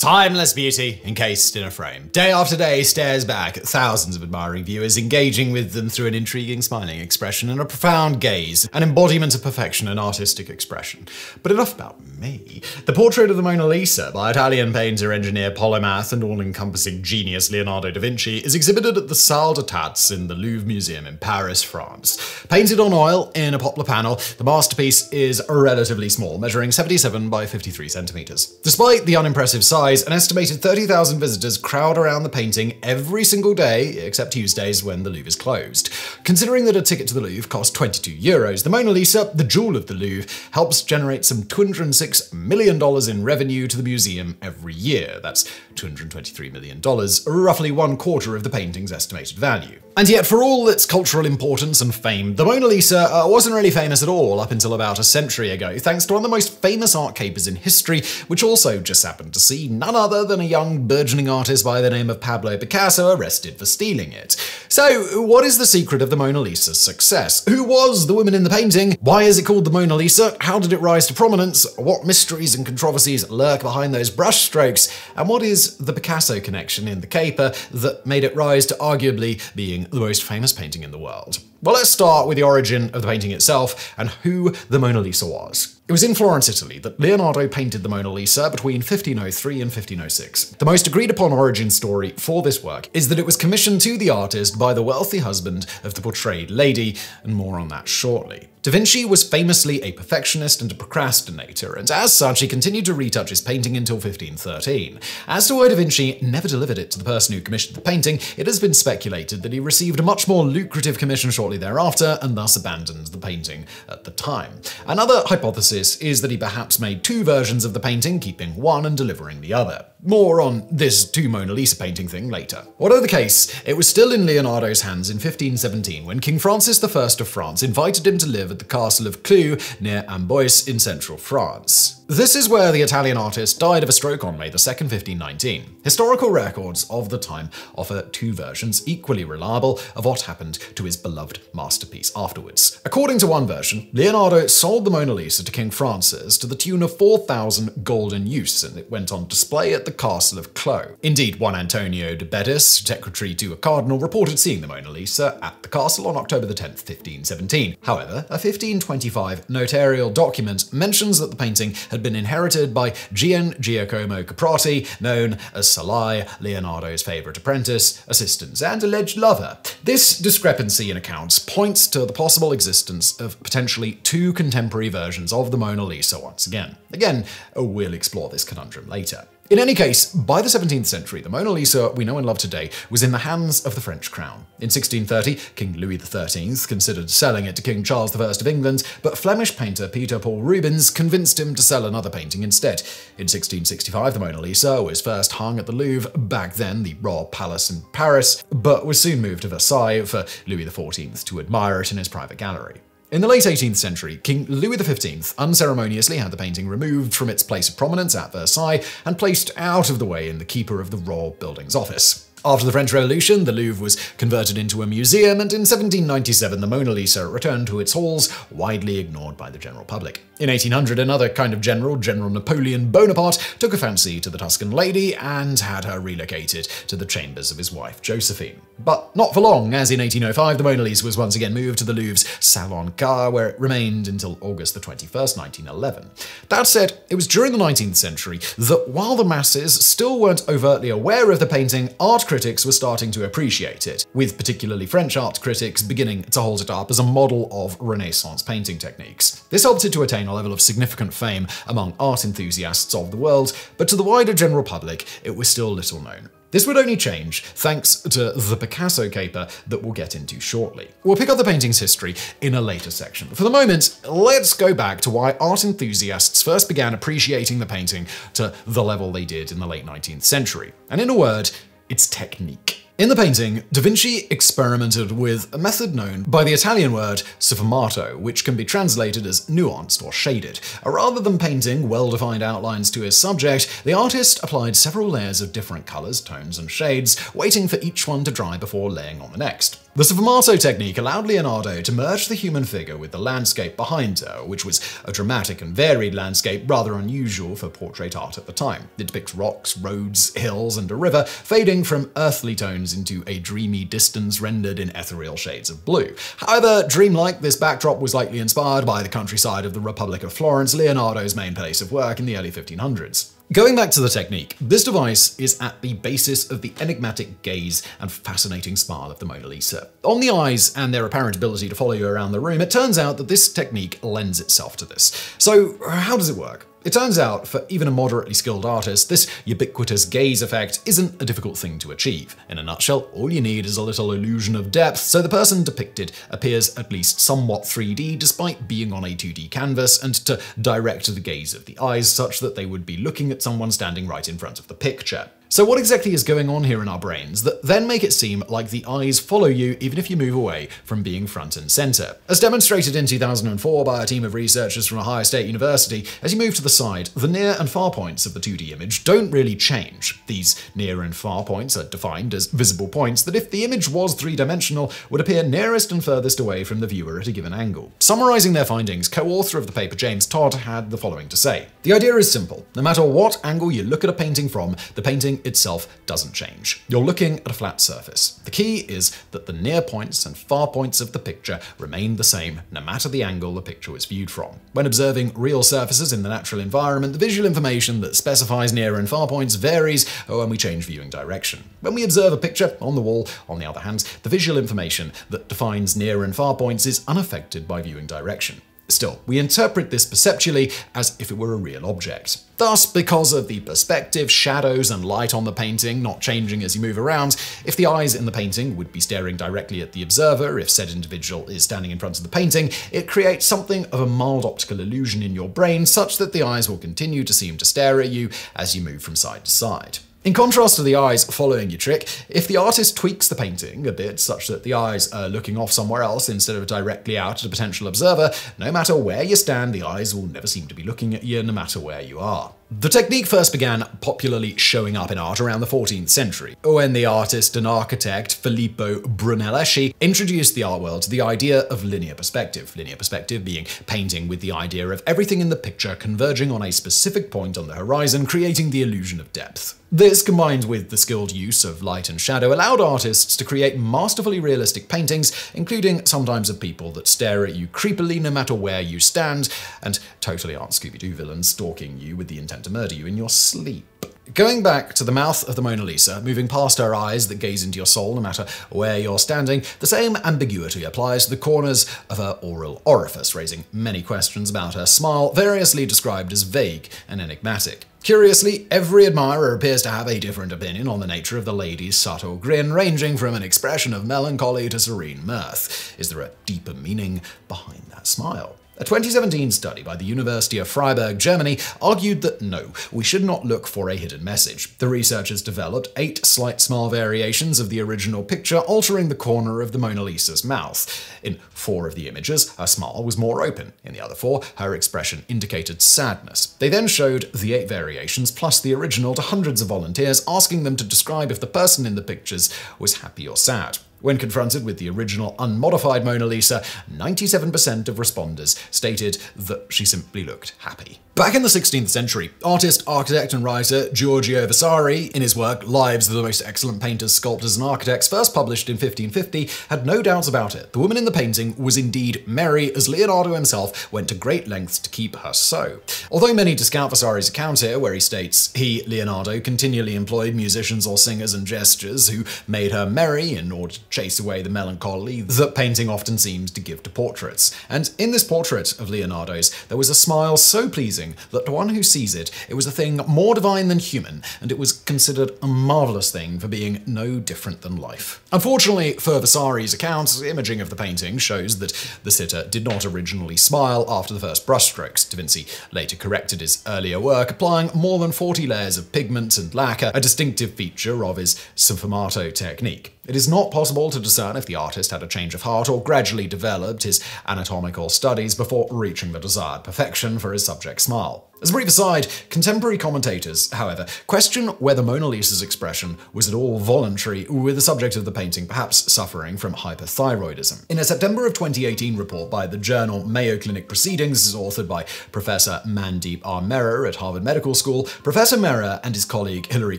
Timeless beauty encased in a frame. Day after day stares back at thousands of admiring viewers, engaging with them through an intriguing smiling expression and a profound gaze, an embodiment of perfection and artistic expression. But enough about me. The portrait of the Mona Lisa by Italian painter, engineer, polymath and all-encompassing genius Leonardo da Vinci is exhibited at the Salle des États in the Louvre Museum in Paris, France. Painted on oil in a poplar panel, the masterpiece is relatively small, measuring 77 by 53 centimeters. Despite the unimpressive size, an estimated 30,000 visitors crowd around the painting every single day, except Tuesdays when the Louvre is closed. Considering that a ticket to the Louvre costs €22, the Mona Lisa, the jewel of the Louvre, helps generate some $206 million in revenue to the museum every year. That's $223 million, roughly one quarter of the painting's estimated value. And yet, for all its cultural importance and fame, the Mona Lisa wasn't really famous at all up until about a century ago, thanks to one of the most famous art capers in history, which also just happened to see none other than a young burgeoning artist by the name of Pablo Picasso arrested for stealing it. So what is the secret of the Mona Lisa's success? Who was the woman in the painting? Why is it called the Mona Lisa? How did it rise to prominence? What mysteries and controversies lurk behind those brushstrokes? And what is the Picasso connection in the caper that made it rise to arguably being the most famous painting in the world? Well, let's start with the origin of the painting itself and who the Mona Lisa was. It was in Florence, Italy, that Leonardo painted the Mona Lisa between 1503 and 1506. The most agreed-upon origin story for this work is that it was commissioned to the artist by the wealthy husband of the portrayed lady, and more on that shortly. Da Vinci was famously a perfectionist and a procrastinator, and as such, he continued to retouch his painting until 1513. As to why Da Vinci never delivered it to the person who commissioned the painting, it has been speculated that he received a much more lucrative commission shortly thereafter, and thus abandoned the painting at the time. Another hypothesis is that he perhaps made two versions of the painting, keeping one and delivering the other. More on this two Mona Lisa painting thing later. Whatever the case, it was still in Leonardo's hands in 1517 when King Francis I of France invited him to live at the castle of Clou near Amboise in central France. This is where the Italian artist died of a stroke on May 2, 1519. Historical records of the time offer two versions, equally reliable, of what happened to his beloved masterpiece afterwards. According to one version, Leonardo sold the Mona Lisa to King Francis to the tune of 4,000 golden use, and it went on display at the castle of Clou. Indeed, one Antonio de Bedis, secretary to a cardinal, reported seeing the Mona Lisa at the castle on October 10, 1517. However, a 1525 notarial document mentions that the painting had been inherited by Gian Giacomo Caprati, known as Salai, Leonardo's favourite apprentice, assistant, and alleged lover. This discrepancy in accounts points to the possible existence of potentially two contemporary versions of the Mona Lisa once again. Again, we'll explore this conundrum later. In any case, by the 17th century, the Mona Lisa we know and love today was in the hands of the French crown. In 1630, King Louis XIII considered selling it to King Charles I of England, but Flemish painter Peter Paul Rubens convinced him to sell another painting instead. In 1665, the Mona Lisa was first hung at the Louvre, back then the Royal Palace in Paris, but was soon moved to Versailles for Louis XIV to admire it in his private gallery. In the late 18th century, King Louis XV unceremoniously had the painting removed from its place of prominence at Versailles and placed out of the way in the keeper of the royal building's office. After the French Revolution, the Louvre was converted into a museum, and in 1797 the Mona Lisa returned to its halls, widely ignored by the general public. In 1800, another kind of general, General Napoleon Bonaparte, took a fancy to the Tuscan lady and had her relocated to the chambers of his wife Josephine. But not for long, as in 1805 the Mona Lisa was once again moved to the Louvre's Salon Car, where it remained until August 21, 1911. That said, it was during the 19th century that, while the masses still weren't overtly aware of the painting, art critics were starting to appreciate it, with particularly French art critics beginning to hold it up as a model of Renaissance painting techniques. This helped it to attain a level of significant fame among art enthusiasts of the world, but to the wider general public, it was still little known. This would only change thanks to the Picasso caper that we'll get into shortly. We'll pick up the painting's history in a later section. For the moment, let's go back to why art enthusiasts first began appreciating the painting to the level they did in the late 19th century. And in a word, its technique. In the painting, Da Vinci experimented with a method known by the Italian word sfumato, which can be translated as nuanced or shaded. Rather than painting well-defined outlines to his subject, the artist applied several layers of different colors, tones, and shades, waiting for each one to dry before laying on the next. The sfumato technique allowed Leonardo to merge the human figure with the landscape behind her, which was a dramatic and varied landscape rather unusual for portrait art at the time. It depicts rocks, roads, hills, and a river, fading from earthly tones into a dreamy distance rendered in ethereal shades of blue. However dreamlike this backdrop was likely inspired by the countryside of the Republic of Florence, Leonardo's main place of work in the early 1500s. Going back to the technique, this device is at the basis of the enigmatic gaze and fascinating smile of the Mona Lisa. On the eyes and their apparent ability to follow you around the room, it turns out that this technique lends itself to this. So how does it work? It turns out, for even a moderately skilled artist, this ubiquitous gaze effect isn't a difficult thing to achieve. In a nutshell, all you need is a little illusion of depth, so the person depicted appears at least somewhat 3D despite being on a 2D canvas, and to direct the gaze of the eyes such that they would be looking at someone standing right in front of the picture. So what exactly is going on here in our brains that then make it seem like the eyes follow you even if you move away from being front and center? As demonstrated in 2004 by a team of researchers from Ohio State University, as you move to the side, the near and far points of the 2D image don't really change. These near and far points are defined as visible points that, if the image was three-dimensional, would appear nearest and furthest away from the viewer at a given angle. Summarizing their findings, co-author of the paper James Todd had the following to say. The idea is simple. No matter what angle you look at a painting from, the painting itself doesn't change. You're looking at a flat surface. The key is that the near points and far points of the picture remain the same no matter the angle the picture was viewed from. When observing real surfaces in the natural environment, the visual information that specifies near and far points varies when we change viewing direction. When we observe a picture on the wall, on the other hand, the visual information that defines near and far points is unaffected by viewing direction. Still, we interpret this perceptually as if it were a real object. Thus, because of the perspective, shadows, and light on the painting not changing as you move around, if the eyes in the painting would be staring directly at the observer, if said individual is standing in front of the painting, it creates something of a mild optical illusion in your brain such that the eyes will continue to seem to stare at you as you move from side to side. In contrast to the eyes following your trick, if the artist tweaks the painting a bit such that the eyes are looking off somewhere else instead of directly out at a potential observer, no matter where you stand, the eyes will never seem to be looking at you, no matter where you are. The technique first began popularly showing up in art around the 14th century, when the artist and architect Filippo Brunelleschi introduced the art world to the idea of linear perspective. Linear perspective being painting with the idea of everything in the picture converging on a specific point on the horizon, creating the illusion of depth. This, combined with the skilled use of light and shadow, allowed artists to create masterfully realistic paintings, including sometimes of people that stare at you creepily no matter where you stand, and totally aren't Scooby-Doo villains stalking you with the intent to murder you in your sleep. Going back to the mouth of the Mona Lisa, moving past her eyes that gaze into your soul no matter where you're standing, the same ambiguity applies to the corners of her oral orifice, raising many questions about her smile, variously described as vague and enigmatic. Curiously, every admirer appears to have a different opinion on the nature of the lady's subtle grin, ranging from an expression of melancholy to serene mirth. Is there a deeper meaning behind that smile? A 2017 study by the University of Freiburg, Germany, argued that no, we should not look for a hidden message. The researchers developed 8 slight smile variations of the original picture, altering the corner of the Mona Lisa's mouth. In 4 of the images, her smile was more open. In the other 4, her expression indicated sadness. They then showed the 8 variations plus the original to hundreds of volunteers, asking them to describe if the person in the pictures was happy or sad. When confronted with the original unmodified Mona Lisa, 97% of responders stated that she simply looked happy. Back in the 16th century, artist, architect, and writer Giorgio Vasari, in his work Lives of the Most Excellent Painters, Sculptors, and Architects, first published in 1550, had no doubts about it. The woman in the painting was indeed merry, as Leonardo himself went to great lengths to keep her so. Although many discount Vasari's account here, where he states, he, Leonardo, continually employed musicians or singers and jesters who made her merry in order to chase away the melancholy that painting often seems to give to portraits. And in this portrait of Leonardo's, there was a smile so pleasing that to one who sees it, it was a thing more divine than human, and it was considered a marvelous thing for being no different than life. Unfortunately for Vasari's accounts, imaging of the painting shows that the sitter did not originally smile after the first brushstrokes. Da Vinci later corrected his earlier work, applying more than 40 layers of pigments and lacquer, a distinctive feature of his sfumato technique. It is not possible to discern if the artist had a change of heart or gradually developed his anatomical studies before reaching the desired perfection for his subject's smile. As a brief aside, contemporary commentators, however, question whether Mona Lisa's expression was at all voluntary, with the subject of the painting perhaps suffering from hyperthyroidism. In a September of 2018 report by the journal Mayo Clinic Proceedings, authored by Professor Mandeep R. Mehra at Harvard Medical School, Professor Mehra and his colleague Hilary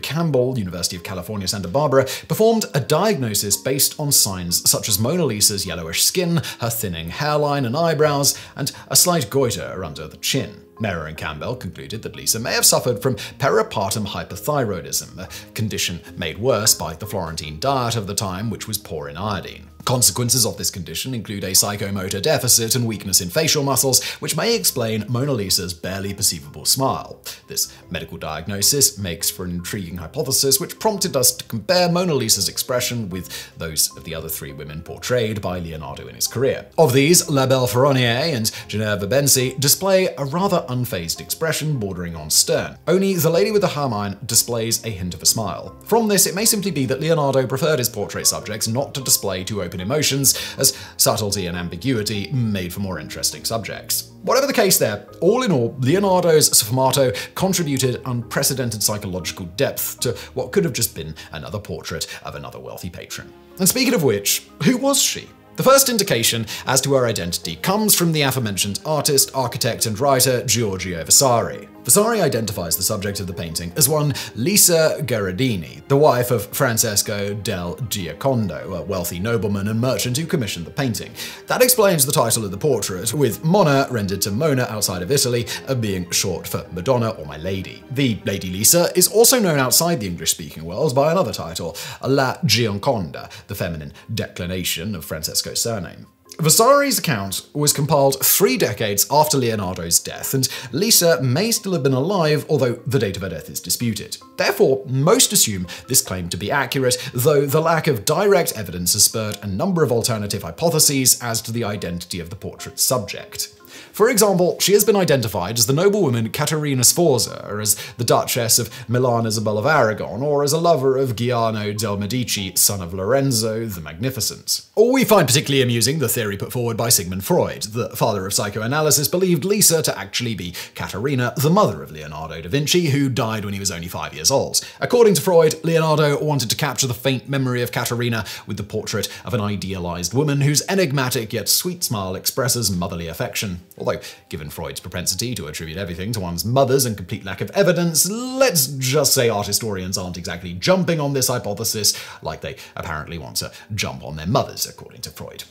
Campbell, University of California, Santa Barbara, performed a diagnosis based on signs such as Mona Lisa's yellowish skin, her thinning hairline and eyebrows, and a slight goiter under the chin. Mehra and Campbell concluded that Lisa may have suffered from peripartum hyperthyroidism, a condition made worse by the Florentine diet of the time, which was poor in iodine. Consequences of this condition include a psychomotor deficit and weakness in facial muscles, which may explain Mona Lisa's barely perceivable smile. This medical diagnosis makes for an intriguing hypothesis, which prompted us to compare Mona Lisa's expression with those of the other three women portrayed by Leonardo in his career. Of these, La Belle Ferronière and Ginevra Bensi display a rather unfazed expression bordering on stern. Only the lady with the Hermine displays a hint of a smile. From this, it may simply be that Leonardo preferred his portrait subjects not to display too open emotions, as subtlety and ambiguity made for more interesting subjects. Whatever the case there, all in all, Leonardo's Sfumato contributed unprecedented psychological depth to what could have just been another portrait of another wealthy patron. And speaking of which, who was she? The first indication as to her identity comes from the aforementioned artist, architect, and writer Giorgio Vasari. Vasari identifies the subject of the painting as one Lisa Gherardini, the wife of Francesco del Giocondo, a wealthy nobleman and merchant who commissioned the painting. That explains the title of the portrait, with Mona, rendered to Mona outside of Italy, being short for Madonna or My Lady. The Lady Lisa is also known outside the English-speaking world by another title, La Gioconda, the feminine declination of Francesco surname. Vasari's account was compiled 3 decades after Leonardo's death, and Lisa may still have been alive, although the date of her death is disputed. Therefore, most assume this claim to be accurate, though the lack of direct evidence has spurred a number of alternative hypotheses as to the identity of the portrait subject. For example, she has been identified as the noblewoman Caterina Sforza, or as the Duchess of Milan Isabel of Aragon, or as a lover of Giuliano del Medici, son of Lorenzo the Magnificent. Or we find particularly amusing the theory put forward by Sigmund Freud. The father of psychoanalysis believed Lisa to actually be Caterina, the mother of Leonardo da Vinci, who died when he was only 5 years old. According to Freud, Leonardo wanted to capture the faint memory of Caterina with the portrait of an idealized woman whose enigmatic yet sweet smile expresses motherly affection. Although, given Freud's propensity to attribute everything to one's mothers and complete lack of evidence, let's just say art historians aren't exactly jumping on this hypothesis, like they apparently want to jump on their mothers, according to Freud.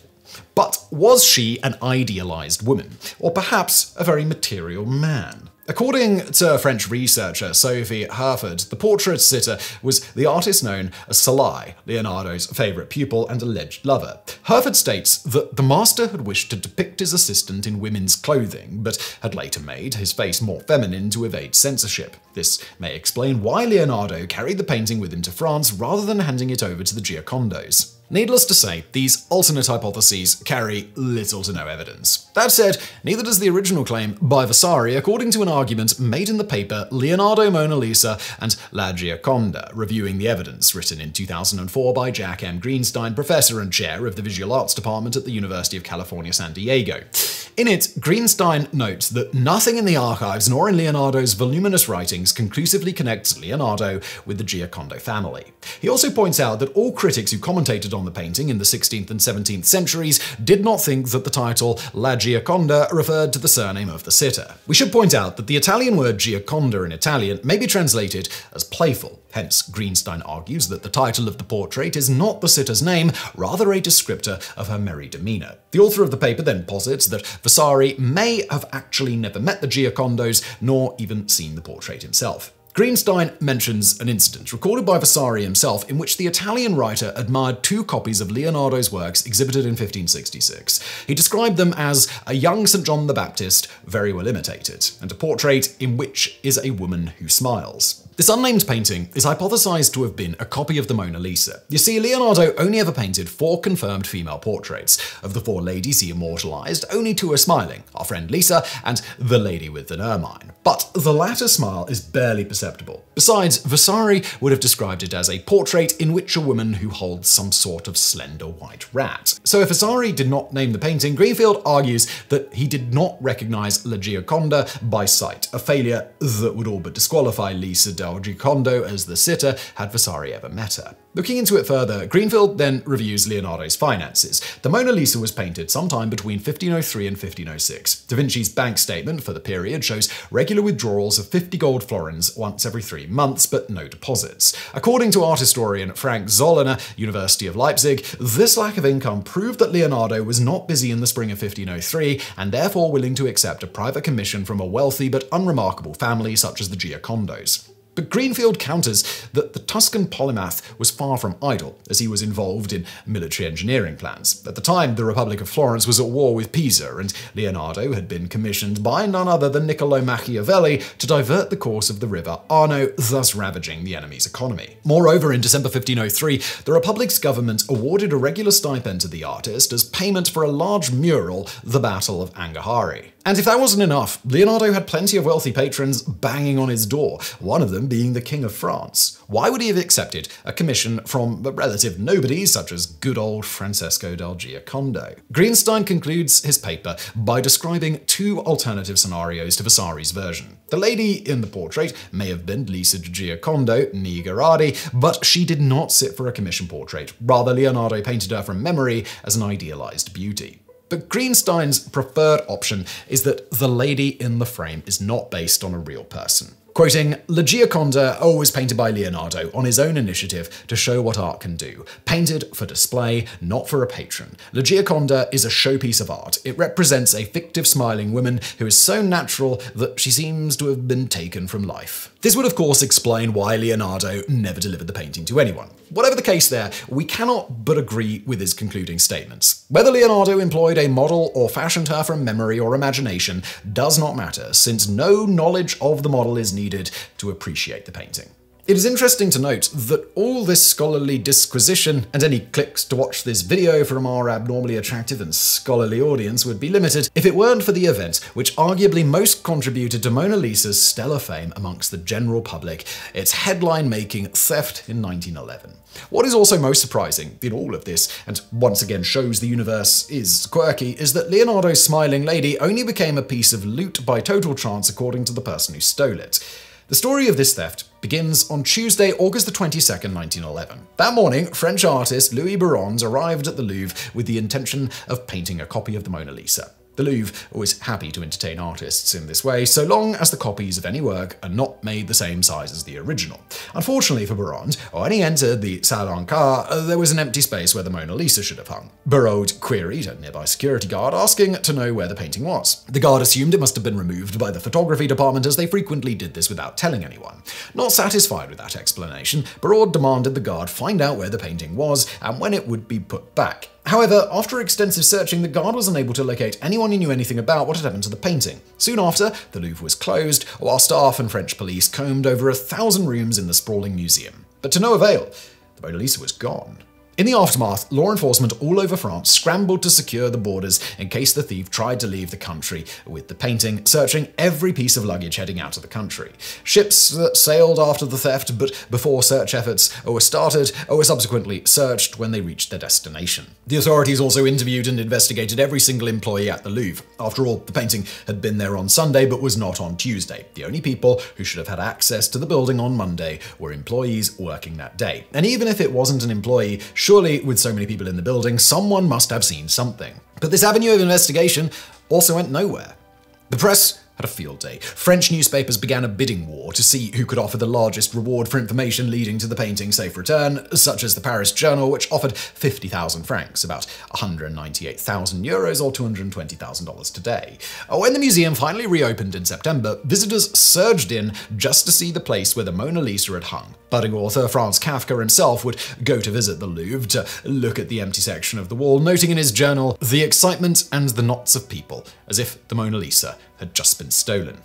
But was she an idealized woman, or perhaps a very material man? According to French researcher Sophie Herford, the portrait sitter was the artist known as Salai, Leonardo's favorite pupil and alleged lover. Herford states that the master had wished to depict his assistant in women's clothing, but had later made his face more feminine to evade censorship. This may explain why Leonardo carried the painting with him to France rather than handing it over to the Giocondos. Needless to say, these alternate hypotheses carry little to no evidence. That said, neither does the original claim by Vasari, according to an argument made in the paper Leonardo, Mona Lisa, and La Gioconda, reviewing the evidence, written in 2004 by Jack M. Greenstein, professor and chair of the Visual Arts Department at the University of California, San Diego. In it, Greenstein notes that nothing in the archives nor in Leonardo's voluminous writings conclusively connects Leonardo with the Giocondo family. He also points out that all critics who commentated on the painting in the 16th and 17th centuries did not think that the title La Gioconda referred to the surname of the sitter. We should point out that the Italian word Gioconda in Italian may be translated as playful. Hence, Greenstein argues that the title of the portrait is not the sitter's name, rather a descriptor of her merry demeanor. The author of the paper then posits that Vasari may have actually never met the Giocondos, nor even seen the portrait himself. Greenstein mentions an incident recorded by Vasari himself in which the Italian writer admired 2 copies of Leonardo's works exhibited in 1566. He described them as a young St. John the Baptist, very well imitated, and a portrait in which is a woman who smiles. This unnamed painting is hypothesized to have been a copy of the Mona Lisa. You see, Leonardo only ever painted 4 confirmed female portraits. Of the 4 ladies he immortalized, only 2 are smiling, our friend Lisa and the lady with the ermine. But the latter smile is barely perceptible. Besides, Vasari would have described it as a portrait in which a woman who holds some sort of slender white rat. So if Vasari did not name the painting, Greenfield argues that he did not recognize La Gioconda by sight, a failure that would all but disqualify Lisa del Giocondo as the sitter had Vasari ever met her. Looking into it further, Greenfield then reviews Leonardo's finances. The Mona Lisa was painted sometime between 1503 and 1506. Da Vinci's bank statement for the period shows regular withdrawals of 50 gold florins once every 3 months, but no deposits. According to art historian Frank Zollner, University of Leipzig, this lack of income proved that Leonardo was not busy in the spring of 1503 and therefore willing to accept a private commission from a wealthy but unremarkable family such as the Giocondos. But Greenfield counters that the Tuscan polymath was far from idle, as he was involved in military engineering plans. At the time, the Republic of Florence was at war with Pisa, and Leonardo had been commissioned by none other than Niccolo Machiavelli to divert the course of the river Arno, thus ravaging the enemy's economy. Moreover, in December 1503, the Republic's government awarded a regular stipend to the artist as payment for a large mural, The Battle of Angahari. And if that wasn't enough, Leonardo had plenty of wealthy patrons banging on his door, one of them being the King of France. Why would he have accepted a commission from relative nobodies such as good old Francesco del Giocondo? Greenstein concludes his paper by describing 2 alternative scenarios to Vasari's version. The lady in the portrait may have been Lisa del Giocondo, née Gherardi, but she did not sit for a commission portrait. Rather, Leonardo painted her from memory as an idealized beauty. But Greenstein's preferred option is that the lady in the frame is not based on a real person. Quoting, La Gioconda, always painted by Leonardo on his own initiative to show what art can do. Painted for display, not for a patron. La Gioconda is a showpiece of art. It represents a fictive smiling woman who is so natural that she seems to have been taken from life. This would of course explain why Leonardo never delivered the painting to anyone. Whatever the case there, we cannot but agree with his concluding statements. Whether Leonardo employed a model or fashioned her from memory or imagination does not matter, since no knowledge of the model is needed to appreciate the painting. It is interesting to note that all this scholarly disquisition and any clicks to watch this video from our abnormally attractive and scholarly audience would be limited if it weren't for the event which arguably most contributed to Mona Lisa's stellar fame amongst the general public, its headline-making theft in 1911. What is also most surprising in all of this, and once again shows the universe is quirky, is that Leonardo's smiling lady only became a piece of loot by total chance according to the person who stole it. The story of this theft begins on Tuesday, August the 22nd, 1911. That morning, French artist Louis Béroud arrived at the Louvre with the intention of painting a copy of the Mona Lisa. The Louvre was happy to entertain artists in this way, so long as the copies of any work are not made the same size as the original. Unfortunately for Béroud, when he entered the Salle des États, there was an empty space where the Mona Lisa should have hung. Béroud queried a nearby security guard, asking to know where the painting was. The guard assumed it must have been removed by the photography department, as they frequently did this without telling anyone. Not satisfied with that explanation, Béroud demanded the guard find out where the painting was and when it would be put back. However, after extensive searching, the guard was unable to locate anyone who knew anything about what had happened to the painting. Soon after, the Louvre was closed, while staff and French police combed over 1,000 rooms in the sprawling museum. But to no avail, the Mona Lisa was gone. In the aftermath, law enforcement all over France scrambled to secure the borders in case the thief tried to leave the country with the painting, searching every piece of luggage heading out of the country. Ships that sailed after the theft but before search efforts were started were subsequently searched when they reached their destination. The authorities also interviewed and investigated every single employee at the Louvre. After all, the painting had been there on Sunday but was not on Tuesday. The only people who should have had access to the building on Monday were employees working that day. And even if it wasn't an employee, surely, with so many people in the building, someone must have seen something. But this avenue of investigation also went nowhere. The press had a field day. French newspapers began a bidding war to see who could offer the largest reward for information leading to the painting's safe return, such as the Paris Journal, which offered 50,000 francs, about €198,000 or $220,000 today. When the museum finally reopened in September, visitors surged in just to see the place where the Mona Lisa had hung. Budding author Franz Kafka himself would go to visit the Louvre to look at the empty section of the wall, noting in his journal the excitement and the knots of people, as if the Mona Lisa had just been stolen.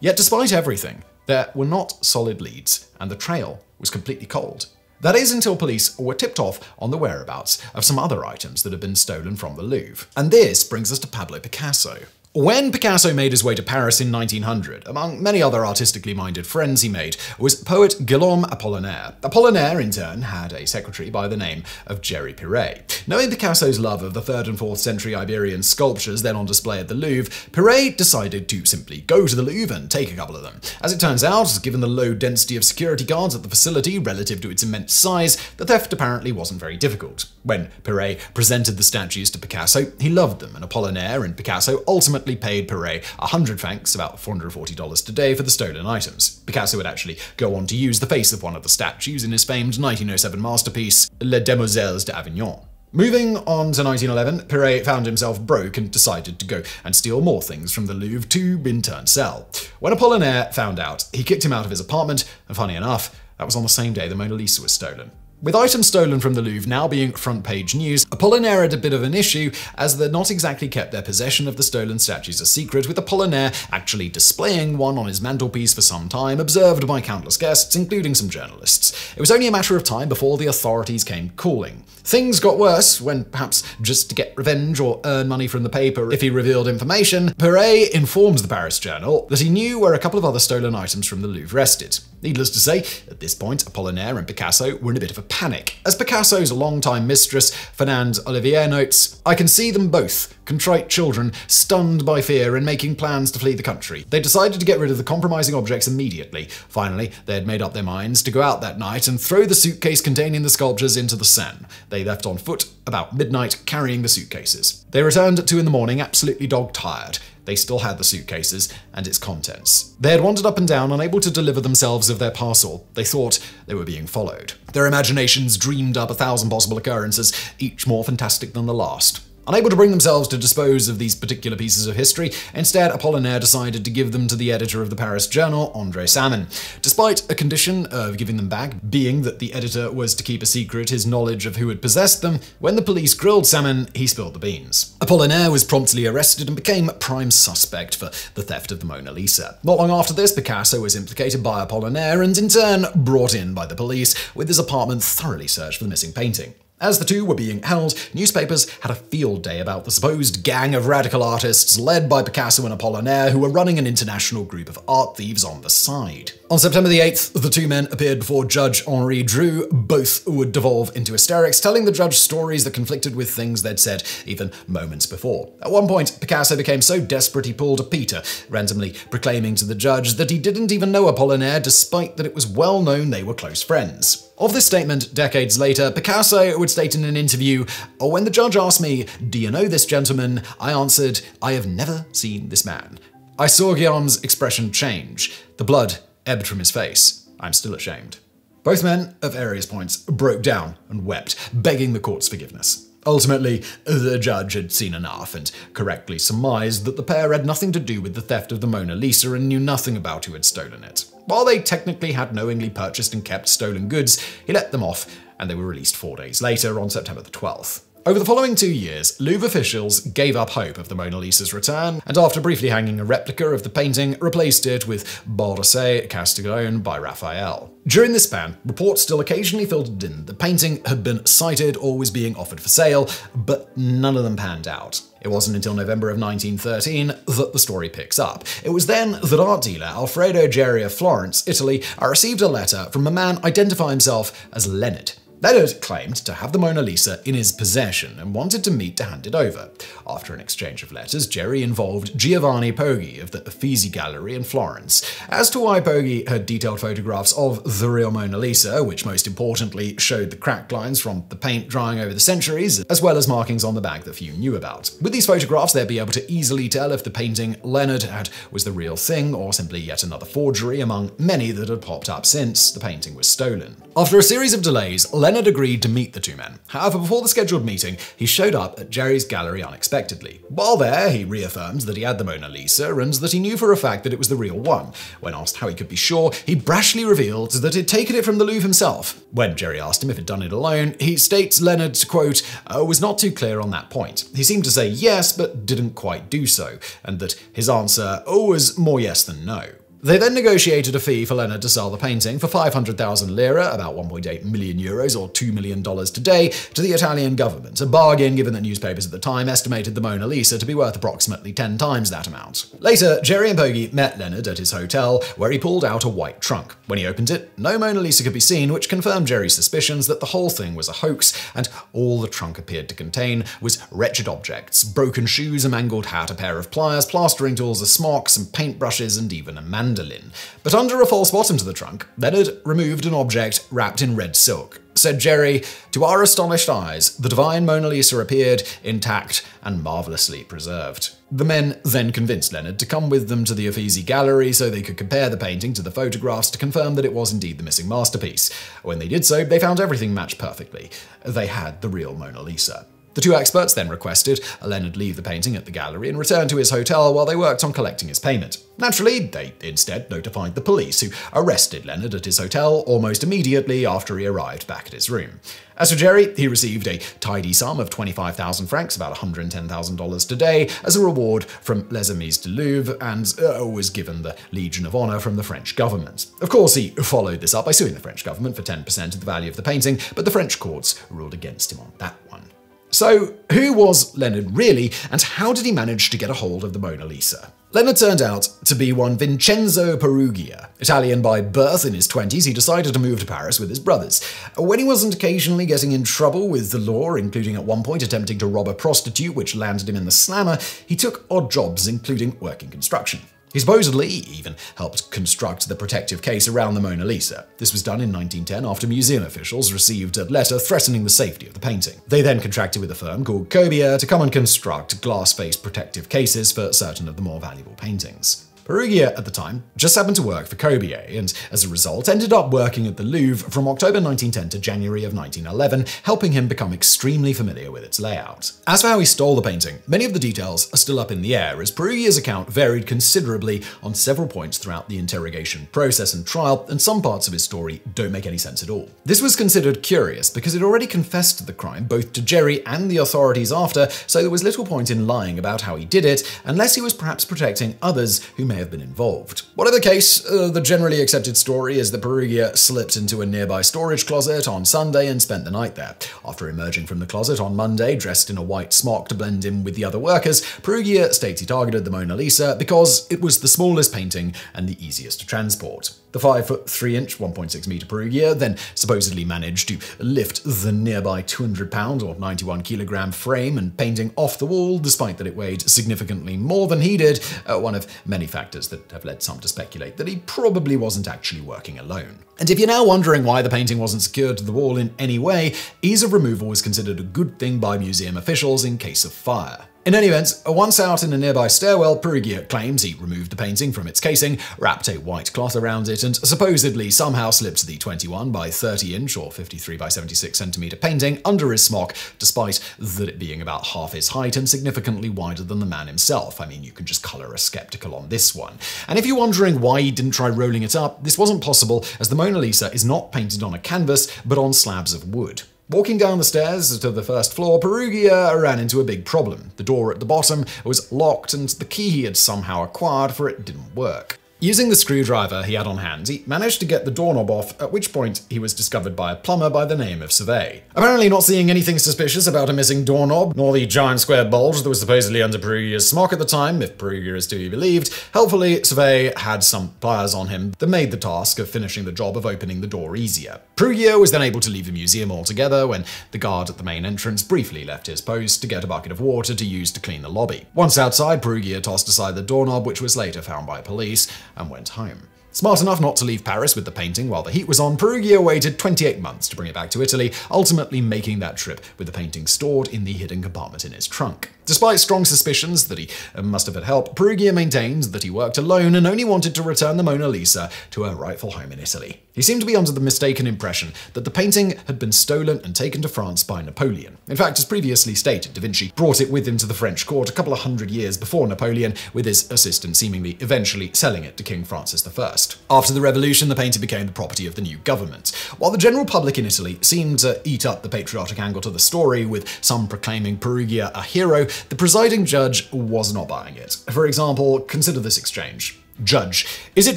Yet despite everything, There were not solid leads, and the trail was completely cold. That is until police were tipped off on the whereabouts of some other items that had been stolen from the Louvre. And this brings us to Pablo Picasso. When Picasso made his way to Paris in 1900, among many other artistically minded friends he made was poet Guillaume Apollinaire. Apollinaire, in turn, had a secretary by the name of Géry Pieret. Knowing Picasso's love of the 3rd and 4th century Iberian sculptures then on display at the Louvre, Pieret decided to simply go to the Louvre and take a couple of them. As it turns out, given the low density of security guards at the facility relative to its immense size, the theft apparently wasn't very difficult. When Pieret presented the statues to Picasso, he loved them, and Apollinaire and Picasso ultimately paid Piret 100 francs, about $440 today, for the stolen items. Picasso would actually go on to use the face of one of the statues in his famed 1907 masterpiece, Les Demoiselles d'Avignon. Moving on to 1911, Piret found himself broke and decided to go and steal more things from the Louvre to, in turn, sell. When Apollinaire found out, he kicked him out of his apartment, and funny enough, that was on the same day the Mona Lisa was stolen. With items stolen from the Louvre now being front-page news, Apollinaire had a bit of an issue, as they'd not exactly kept their possession of the stolen statues a secret, with Apollinaire actually displaying one on his mantelpiece for some time, observed by countless guests, including some journalists. It was only a matter of time before the authorities came calling. Things got worse when, perhaps just to get revenge or earn money from the paper if he revealed information, Piret informed the Paris Journal that he knew where a couple of other stolen items from the Louvre rested. Needless to say, at this point, Apollinaire and Picasso were in a bit of a panic. As Picasso's longtime mistress, Fernande Olivier, notes, "I can see them both, contrite children, stunned by fear and making plans to flee the country. They decided to get rid of the compromising objects immediately. Finally, they had made up their minds to go out that night and throw the suitcase containing the sculptures into the Seine. They left on foot about midnight, carrying the suitcases. They returned at 2 in the morning, absolutely dog-tired. They still had the suitcases and its contents. They had wandered up and down, unable to deliver themselves of their parcel. They thought they were being followed. Their imaginations dreamed up 1,000 possible occurrences, each more fantastic than the last. Unable to bring themselves to dispose of these particular pieces of history, instead Apollinaire decided to give them to the editor of the Paris Journal, André Salmon. Despite a condition of giving them back, being that the editor was to keep a secret his knowledge of who had possessed them, when the police grilled Salmon, he spilled the beans. Apollinaire was promptly arrested and became prime suspect for the theft of the Mona Lisa. Not long after this, Picasso was implicated by Apollinaire and in turn brought in by the police, with his apartment thoroughly searched for the missing painting. As the two were being held, newspapers had a field day about the supposed gang of radical artists led by Picasso and Apollinaire, who were running an international group of art thieves on the side. On September the 8th, the two men appeared before Judge Henri Drew. Both would devolve into hysterics, telling the judge stories that conflicted with things they'd said even moments before. At one point, Picasso became so desperate he pulled a Peter, randomly proclaiming to the judge that he didn't even know Apollinaire, despite that it was well known they were close friends. Of this statement, decades later, Picasso would state in an interview, "When the judge asked me, 'Do you know this gentleman?' I answered, 'I have never seen this man.' I saw Guillaume's expression change. The blood ebbed from his face. I'm still ashamed." Both men, at various points, broke down and wept, begging the court's forgiveness. Ultimately, the judge had seen enough and correctly surmised that the pair had nothing to do with the theft of the Mona Lisa and knew nothing about who had stolen it. While they technically had knowingly purchased and kept stolen goods, he let them off and they were released 4 days later on September the 12th. Over the following 2 years, Louvre officials gave up hope of the Mona Lisa's return, and after briefly hanging a replica of the painting, replaced it with Bordasse Castiglione by Raphael. During this span, reports still occasionally filtered in that the painting had been sighted or was being offered for sale, but none of them panned out. It wasn't until November of 1913 that the story picks up. It was then that art dealer Alfredo Geri of Florence, Italy, received a letter from a man identifying himself as Leonard. Leonard claimed to have the Mona Lisa in his possession and wanted to meet to hand it over. After an exchange of letters, Geri involved Giovanni Poggi of the Uffizi Gallery in Florence. As to why Poggi had detailed photographs of the real Mona Lisa, which most importantly showed the crack lines from the paint drying over the centuries, as well as markings on the back that few knew about. With these photographs, they'd be able to easily tell if the painting Leonard had was the real thing or simply yet another forgery among many that had popped up since the painting was stolen. After a series of delays, Leonard agreed to meet the two men. However, before the scheduled meeting, he showed up at Geri's gallery unexpectedly. While there, he reaffirmed that he had the Mona Lisa and that he knew for a fact that it was the real one. When asked how he could be sure, he brashly revealed that he'd taken it from the Louvre himself. When Geri asked him if he'd done it alone, he states Leonard, quote, was not too clear on that point. He seemed to say yes, but didn't quite do so, and that his answer was more yes than no. They then negotiated a fee for Leonard to sell the painting for 500,000 lira, about 1.8 million euros or $2 million today, to the Italian government, a bargain given that newspapers at the time estimated the Mona Lisa to be worth approximately 10 times that amount. Later, Geri and Poggi met Leonard at his hotel, where he pulled out a white trunk. When he opened it, no Mona Lisa could be seen, which confirmed Geri's suspicions that the whole thing was a hoax, and all the trunk appeared to contain was wretched objects, broken shoes, a mangled hat, a pair of pliers, plastering tools, a smock, some paintbrushes, and even a mandolin. But under a false bottom to the trunk, Leonard removed an object wrapped in red silk. Said Geri, "To our astonished eyes, the divine Mona Lisa appeared, intact and marvelously preserved." The men then convinced Leonard to come with them to the Uffizi Gallery so they could compare the painting to the photographs to confirm that it was indeed the missing masterpiece. When they did so, they found everything matched perfectly. They had the real Mona Lisa. The two experts then requested Leonard leave the painting at the gallery and return to his hotel while they worked on collecting his payment. Naturally, they instead notified the police, who arrested Leonard at his hotel almost immediately after he arrived back at his room. As for Geri, he received a tidy sum of 25,000 francs, about $110,000 today, as a reward from Les Amis du Louvre, and was given the Legion of Honor from the French government. Of course, he followed this up by suing the French government for 10% of the value of the painting, but the French courts ruled against him on that one. So, who was Leonard really, and how did he manage to get a hold of the Mona Lisa? Leonard turned out to be one Vincenzo Peruggia. Italian by birth, in his 20s, he decided to move to Paris with his brothers. When he wasn't occasionally getting in trouble with the law, including at one point attempting to rob a prostitute, which landed him in the slammer, he took odd jobs, including working construction. He supposedly even helped construct the protective case around the Mona Lisa. This was done in 1910 after museum officials received a letter threatening the safety of the painting. They then contracted with a firm called Cobia to come and construct glass-faced protective cases for certain of the more valuable paintings. Peruggia, at the time, just happened to work for Cobia, and as a result ended up working at the Louvre from October 1910 to January of 1911, helping him become extremely familiar with its layout. As for how he stole the painting, many of the details are still up in the air, as Perugia's account varied considerably on several points throughout the interrogation process and trial, and some parts of his story don't make any sense at all. This was considered curious because he'd already confessed to the crime both to Geri and the authorities after, so there was little point in lying about how he did it, unless he was perhaps protecting others who may have been involved. Whatever the case, the generally accepted story is that Peruggia slipped into a nearby storage closet on Sunday and spent the night there. After emerging from the closet on Monday, dressed in a white smock to blend in with the other workers, Peruggia states he targeted the Mona Lisa because it was the smallest painting and the easiest to transport. The 5'3", 1.6-meter Peruggia then supposedly managed to lift the nearby 200-pound or 91-kilogram frame and painting off the wall, despite that it weighed significantly more than he did, one of many factors that have led some to speculate that he probably wasn't actually working alone. And if you're now wondering why the painting wasn't secured to the wall in any way, ease of removal was considered a good thing by museum officials in case of fire. In any event, once out in a nearby stairwell, Peruggia claims he removed the painting from its casing, wrapped a white cloth around it, and supposedly somehow slipped the 21 by 30 inch or 53 by 76 centimeter painting under his smock, despite that it being about half his height and significantly wider than the man himself. I mean, you can just color a skeptical on this one. And if you're wondering why he didn't try rolling it up, this wasn't possible, as the Mona Lisa is not painted on a canvas, but on slabs of wood. Walking down the stairs to the first floor, Peruggia ran into a big problem. The door at the bottom was locked, and the key he had somehow acquired for it didn't work. Using the screwdriver he had on hand, he managed to get the doorknob off, at which point he was discovered by a plumber by the name of Salai. Apparently not seeing anything suspicious about a missing doorknob, nor the giant square bulge that was supposedly under Perugia's smock at the time, if Peruggia is to be believed, helpfully Salai had some pliers on him that made the task of finishing the job of opening the door easier. Peruggia was then able to leave the museum altogether when the guard at the main entrance briefly left his post to get a bucket of water to use to clean the lobby. Once outside, Peruggia tossed aside the doorknob, which was later found by police, and went home. Smart enough not to leave Paris with the painting while the heat was on, Peruggia waited 28 months to bring it back to Italy, ultimately making that trip with the painting stored in the hidden compartment in his trunk. Despite strong suspicions that he must have had help, Peruggia maintained that he worked alone and only wanted to return the Mona Lisa to her rightful home in Italy. He seemed to be under the mistaken impression that the painting had been stolen and taken to France by Napoleon. In fact, as previously stated, Da Vinci brought it with him to the French court a couple of hundred years before Napoleon, with his assistant seemingly eventually selling it to King Francis I. After the revolution, the painting became the property of the new government. While the general public in Italy seemed to eat up the patriotic angle to the story, with some proclaiming Peruggia a hero, the presiding judge was not buying it. For example, consider this exchange. Judge. Is it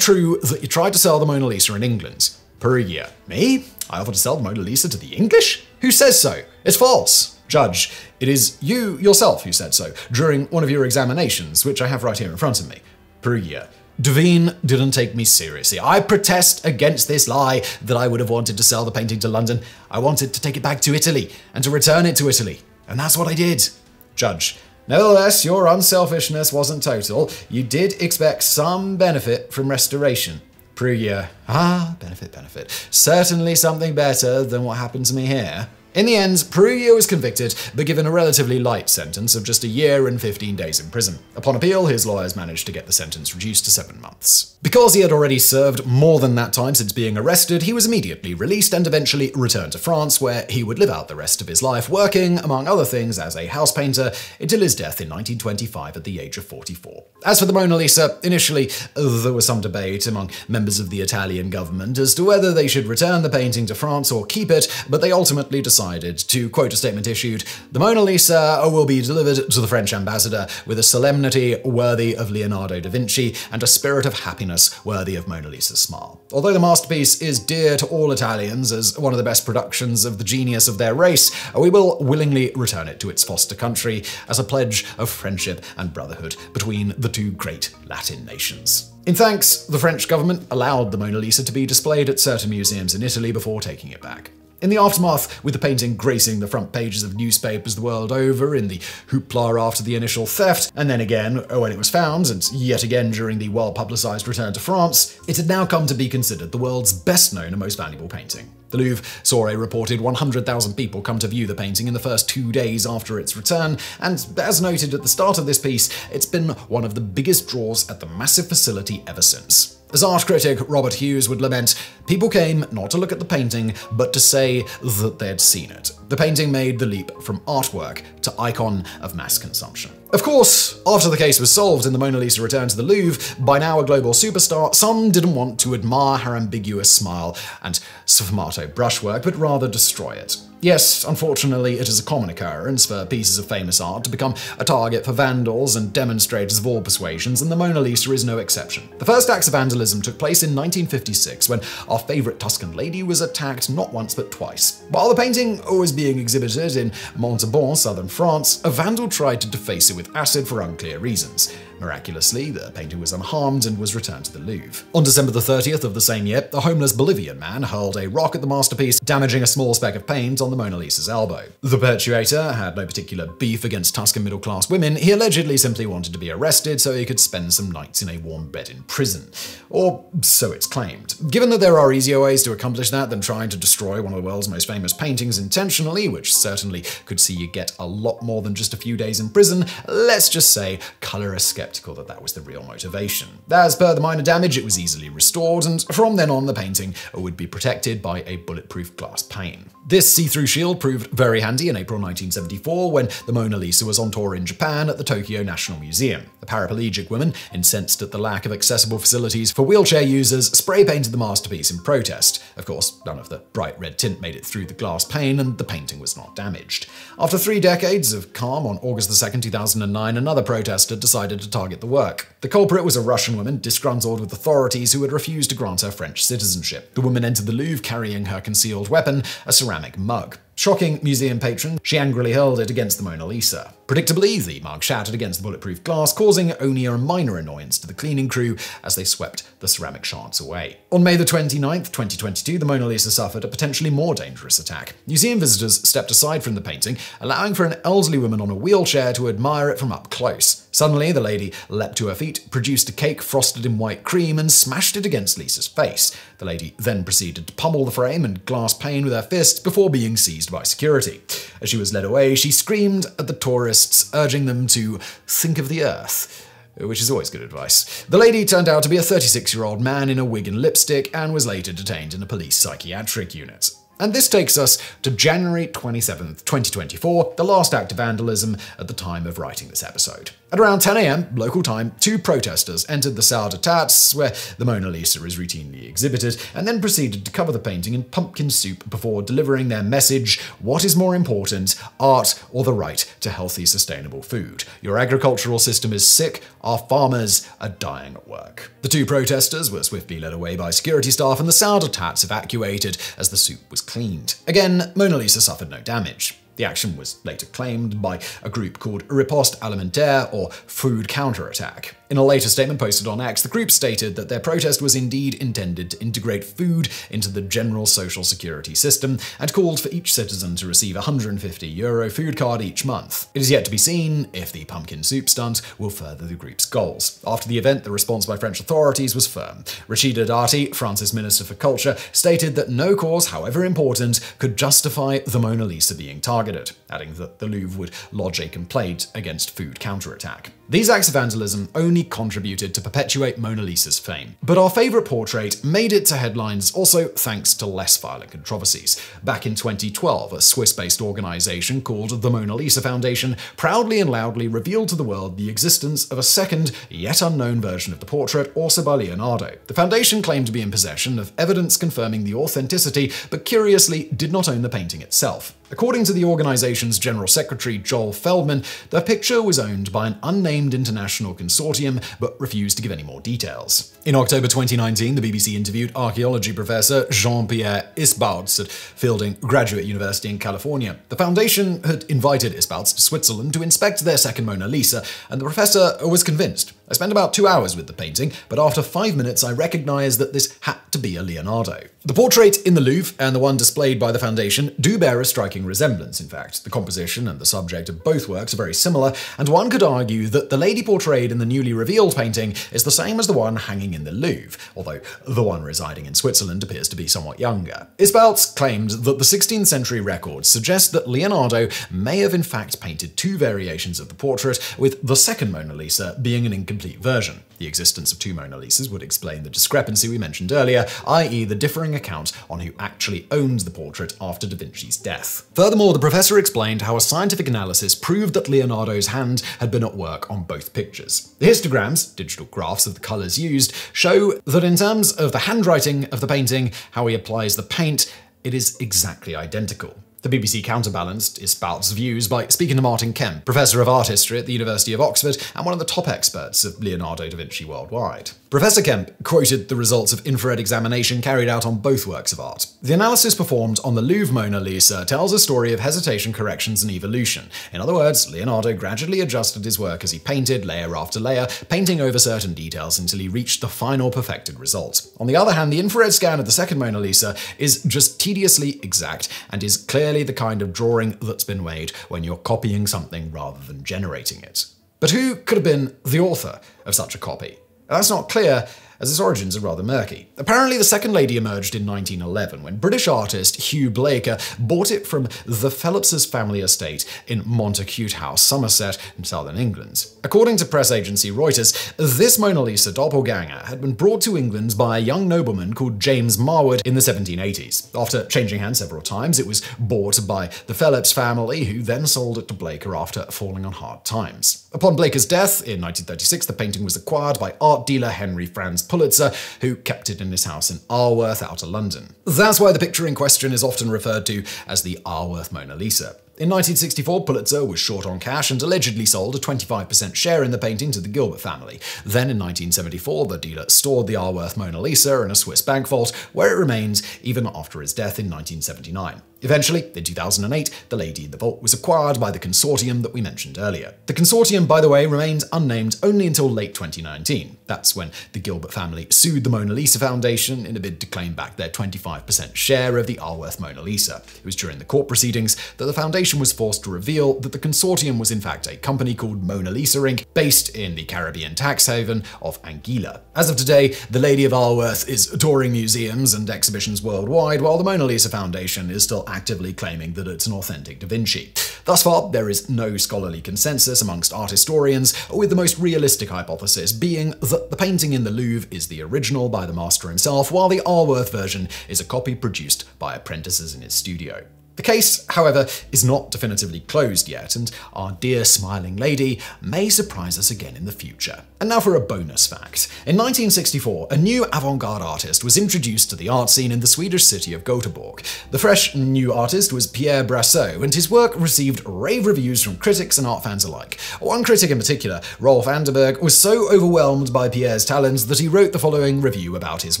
true that you tried to sell the Mona Lisa in England? Peruggia. Me? I offered to sell the Mona Lisa to the English? Who says so? It's false. Judge. It is you yourself who said so, during one of your examinations, which I have right here in front of me. Peruggia. Devine didn't take me seriously. I protest against this lie that I would have wanted to sell the painting to London. I wanted to take it back to Italy and to return it to Italy. And that's what I did. Judge. Nevertheless, your unselfishness wasn't total. You did expect some benefit from restoration. Peruggia. Ah, benefit, benefit. Certainly something better than what happened to me here. In the end, Peruggia was convicted, but given a relatively light sentence of just a year and 15 days in prison. Upon appeal, his lawyers managed to get the sentence reduced to 7 months. Because he had already served more than that time since being arrested, he was immediately released and eventually returned to France, where he would live out the rest of his life, working, among other things, as a house painter, until his death in 1925 at the age of 44. As for the Mona Lisa, initially, there was some debate among members of the Italian government as to whether they should return the painting to France or keep it, but they ultimately decided to, quote a statement issued, "The Mona Lisa will be delivered to the French ambassador with a solemnity worthy of Leonardo da Vinci and a spirit of happiness worthy of Mona Lisa's smile." Although the masterpiece is dear to all Italians as one of the best productions of the genius of their race, we will willingly return it to its foster country as a pledge of friendship and brotherhood between the two great Latin nations. In thanks, the French government allowed the Mona Lisa to be displayed at certain museums in Italy before taking it back. In the aftermath, with the painting gracing the front pages of newspapers the world over in the hoopla after the initial theft, and then again when it was found, and yet again during the well-publicized return to France, it had now come to be considered the world's best-known and most valuable painting. The Louvre saw a reported 100,000 people come to view the painting in the first 2 days after its return, and as noted at the start of this piece, it's been one of the biggest draws at the massive facility ever since. As art critic Robert Hughes would lament, people came not to look at the painting, but to say that they'd seen it. The painting made the leap from artwork to icon of mass consumption. Of course, after the case was solved and the Mona Lisa returned to the Louvre, by now a global superstar, some didn't want to admire her ambiguous smile and sfumato brushwork, but rather destroy it. Yes, unfortunately, it is a common occurrence for pieces of famous art to become a target for vandals and demonstrators of all persuasions, and the Mona Lisa is no exception. The first acts of vandalism took place in 1956, when our favourite Tuscan lady was attacked not once but twice. While the painting was being exhibited in Montauban, southern France, a vandal tried to deface it with acid for unclear reasons. Miraculously, the painting was unharmed and was returned to the Louvre. On December the 30th of the same year, a homeless Bolivian man hurled a rock at the masterpiece, damaging a small speck of paint on the Mona Lisa's elbow. The perpetrator had no particular beef against Tuscan middle-class women. He allegedly simply wanted to be arrested so he could spend some nights in a warm bed in prison. Or so it's claimed. Given that there are easier ways to accomplish that than trying to destroy one of the world's most famous paintings intentionally, which certainly could see you get a lot more than just a few days in prison, let's just say colour is skeptical that that was the real motivation. As per the minor damage, it was easily restored, and from then on the painting would be protected by a bulletproof glass pane. This see-through shield proved very handy in April 1974 when the Mona Lisa was on tour in Japan at the Tokyo National Museum. A paraplegic woman, incensed at the lack of accessible facilities for wheelchair users, spray-painted the masterpiece in protest. Of course, none of the bright red tint made it through the glass pane, and the painting was not damaged. After 3 decades of calm, on August 2, 2009, another protester decided to target the work. The culprit was a Russian woman disgruntled with authorities who had refused to grant her French citizenship. The woman entered the Louvre carrying her concealed weapon, a ceramic mug. Shocking museum patrons, she angrily hurled it against the Mona Lisa. Predictably, the mug shattered against the bulletproof glass, causing only a minor annoyance to the cleaning crew as they swept the ceramic shards away. On May 29, 2022, the Mona Lisa suffered a potentially more dangerous attack. Museum visitors stepped aside from the painting, allowing for an elderly woman on a wheelchair to admire it from up close. Suddenly, the lady leapt to her feet, produced a cake frosted in white cream, and smashed it against Lisa's face. The lady then proceeded to pummel the frame and glass pane with her fist before being seized by security. As she was led away, she screamed at the tourists, urging them to think of the earth, which is always good advice. The lady turned out to be a 36-year-old man in a wig and lipstick and was later detained in a police psychiatric unit. And this takes us to January 27th, 2024, the last act of vandalism at the time of writing this episode. At around 10 AM local time, two protesters entered the Salle des États, where the Mona Lisa is routinely exhibited, and then proceeded to cover the painting in pumpkin soup before delivering their message: what is more important, art or the right to healthy, sustainable food? Your agricultural system is sick, our farmers are dying at work. The two protesters were swiftly led away by security staff and the Salle des États evacuated as the soup was cleaned. Again, Mona Lisa suffered no damage. The action was later claimed by a group called Riposte Alimentaire, or Food Counterattack. In a later statement posted on X, the group stated that their protest was indeed intended to integrate food into the general social security system and called for each citizen to receive a €150 food card each month. It is yet to be seen if the pumpkin soup stunt will further the group's goals. After the event, the response by French authorities was firm. Rachida Dati, France's Minister for Culture, stated that no cause, however important, could justify the Mona Lisa being targeted, adding that the Louvre would lodge a complaint against Food Counterattack. These acts of vandalism only contributed to perpetuate Mona Lisa's fame, but our favourite portrait made it to headlines also thanks to less violent controversies. Back in 2012, a Swiss-based organisation called the Mona Lisa Foundation proudly and loudly revealed to the world the existence of a second, yet unknown version of the portrait, also by Leonardo. The foundation claimed to be in possession of evidence confirming the authenticity, but curiously did not own the painting itself. According to the organization's General Secretary Joel Feldman, the picture was owned by an unnamed international consortium, but refused to give any more details. In October 2019, the BBC interviewed archaeology professor Jean-Pierre Isbouts at Fielding Graduate University in California. The foundation had invited Isbouts to Switzerland to inspect their second Mona Lisa, and the professor was convinced. I spent about 2 hours with the painting, but after 5 minutes I recognized that this had to be a Leonardo. The portrait in the Louvre and the one displayed by the foundation do bear a striking resemblance, in fact. The composition and the subject of both works are very similar, and one could argue that the lady portrayed in the newly revealed painting is the same as the one hanging in the Louvre, although the one residing in Switzerland appears to be somewhat younger. Isbouts claimed that the 16th century records suggest that Leonardo may have in fact painted two variations of the portrait, with the second Mona Lisa being an incomplete version. The existence of two Mona Lisas would explain the discrepancy we mentioned earlier, i.e. the differing account on who actually owned the portrait after da Vinci's death. Furthermore, the professor explained how a scientific analysis proved that Leonardo's hand had been at work on both pictures. The histograms, digital graphs of the colours used, show that in terms of the handwriting of the painting, how he applies the paint, it is exactly identical. The BBC counterbalanced Isbouts' views by speaking to Martin Kemp, Professor of Art History at the University of Oxford and one of the top experts of Leonardo da Vinci worldwide. Professor Kemp quoted the results of infrared examination carried out on both works of art. The analysis performed on the Louvre Mona Lisa tells a story of hesitation, corrections, and evolution. In other words, Leonardo gradually adjusted his work as he painted layer after layer, painting over certain details until he reached the final perfected result. On the other hand, the infrared scan of the second Mona Lisa is just tediously exact and is clearly the kind of drawing that's been made when you're copying something rather than generating it. But who could have been the author of such a copy? That's not clear, as its origins are rather murky. Apparently, the second lady emerged in 1911 when British artist Hugh Blaker bought it from the Phillips's family estate in Montacute House, Somerset, in southern England. According to press agency Reuters, this Mona Lisa doppelganger had been brought to England by a young nobleman called James Marwood in the 1780s. After changing hands several times, it was bought by the Phillips family, who then sold it to Blaker after falling on hard times. Upon Blaker's death in 1936, the painting was acquired by art dealer Henry Franz Pulitzer, who kept it in his house in Arworth, outer London. That's why the picture in question is often referred to as the Arworth Mona Lisa. In 1964, Pulitzer was short on cash and allegedly sold a 25% share in the painting to the Gilbert family. Then in 1974, the dealer stored the Arworth Mona Lisa in a Swiss bank vault, where it remains even after his death in 1979. Eventually, in 2008, the lady in the vault was acquired by the consortium that we mentioned earlier. The consortium, by the way, remained unnamed only until late 2019. That's when the Gilbert family sued the Mona Lisa Foundation in a bid to claim back their 25% share of the Arworth Mona Lisa. It was during the court proceedings that the foundation was forced to reveal that the consortium was in fact a company called Mona Lisa Inc., based in the Caribbean tax haven of Anguilla. As of today, the Lady of Arworth is touring museums and exhibitions worldwide, while the Mona Lisa Foundation is still actively claiming that it's an authentic Da Vinci. Thus far, there is no scholarly consensus amongst art historians, with the most realistic hypothesis being that the painting in the Louvre is the original by the master himself, while the Arworth version is a copy produced by apprentices in his studio. The case, however, is not definitively closed yet, and our dear smiling lady may surprise us again in the future. And now for a bonus fact. In 1964, a new avant-garde artist was introduced to the art scene in the Swedish city of Göteborg. The fresh, new artist was Pierre Brasseau, and his work received rave reviews from critics and art fans alike. One critic in particular, Rolf Anderberg, was so overwhelmed by Pierre's talents that he wrote the following review about his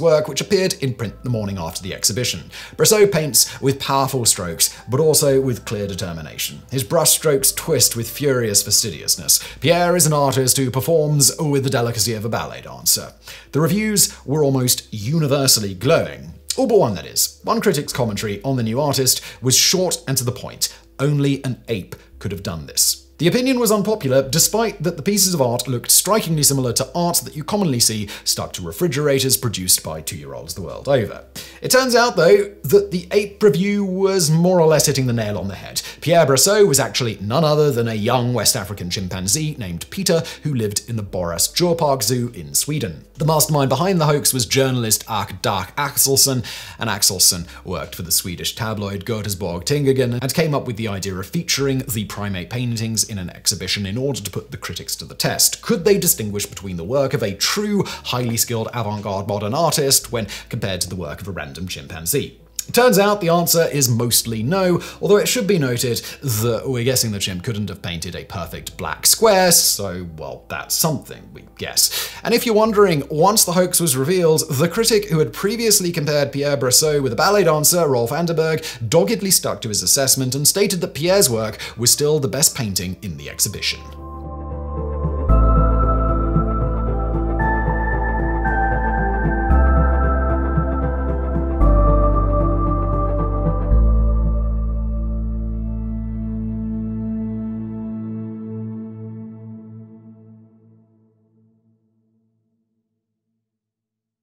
work, which appeared in print the morning after the exhibition. Brasseau paints with powerful strokes, but also with clear determination. His brushstrokes twist with furious fastidiousness. Pierre is an artist who performs with the delicacy of a ballet dancer. The reviews were almost universally glowing. All but one, that is. One critic's commentary on the new artist was short and to the point. Only an ape could have done this. The opinion was unpopular, despite that the pieces of art looked strikingly similar to art that you commonly see stuck to refrigerators produced by 2-year-olds the world over. It turns out, though, that the ape review was more or less hitting the nail on the head. Pierre Brasseau was actually none other than a young West African chimpanzee named Peter who lived in the Borås Djurpark Zoo in Sweden. The mastermind behind the hoax was journalist Dag Axelsson, and Axelsson worked for the Swedish tabloid Göteborgs Tidningen and came up with the idea of featuring the primate paintings in an exhibition in order to put the critics to the test. Could they distinguish between the work of a true, highly skilled avant-garde modern artist when compared to the work of a random chimpanzee? It turns out the answer is mostly no, although it should be noted that we're guessing the chimp couldn't have painted a perfect black square, so, well, that's something, we guess. And if you're wondering, once the hoax was revealed, the critic who had previously compared Pierre Brasseau with a ballet dancer, Rolf Anderberg, doggedly stuck to his assessment and stated that Pierre's work was still the best painting in the exhibition.